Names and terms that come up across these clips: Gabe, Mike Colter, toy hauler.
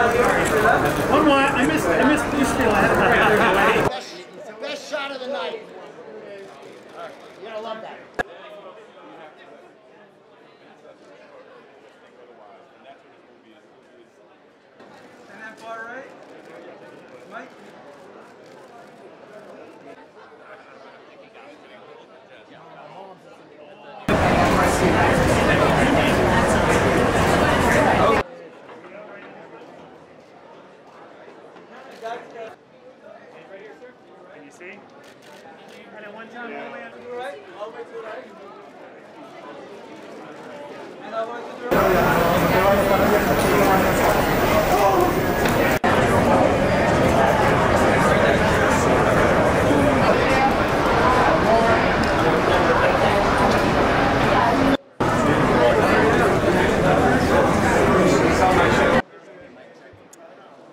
One more. I missed this deal. Best shot of the night. You gotta love that. Isn't that far right, Mike?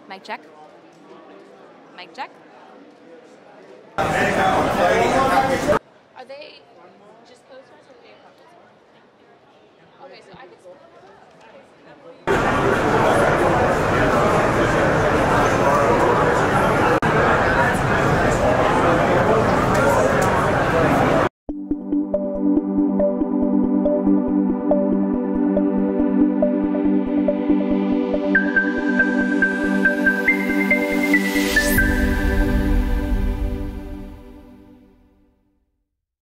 Mike check. Mike check. Are they just close friends or are they a couple? Okay, so I can split them up.